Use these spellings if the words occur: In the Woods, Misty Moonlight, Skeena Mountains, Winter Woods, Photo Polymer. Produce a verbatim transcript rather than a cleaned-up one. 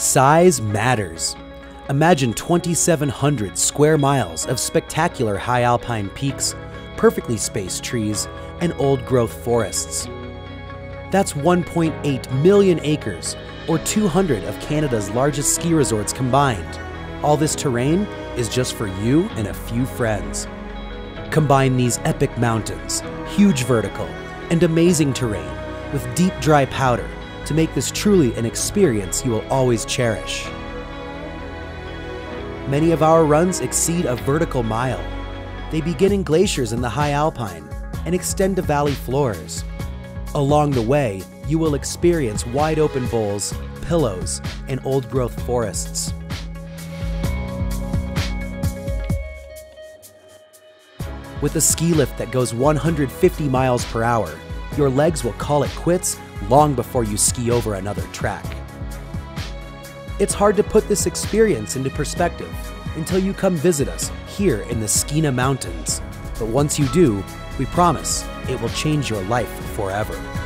Size matters. Imagine twenty-seven hundred square miles of spectacular high alpine peaks, perfectly spaced trees, and old-growth forests. That's one point eight million acres, or two hundred of Canada's largest ski resorts combined. All this terrain is just for you and a few friends. Combine these epic mountains, huge vertical, and amazing terrain with deep dry powder to make this truly an experience you will always cherish. Many of our runs exceed a vertical mile. They begin in glaciers in the high alpine and extend to valley floors. Along the way, you will experience wide open bowls, pillows, and old-growth forests. With a ski lift that goes one hundred fifty miles per hour, your legs will call it quits long before you ski over another track. It's hard to put this experience into perspective until you come visit us here in the Skeena Mountains. But once you do, we promise it will change your life forever.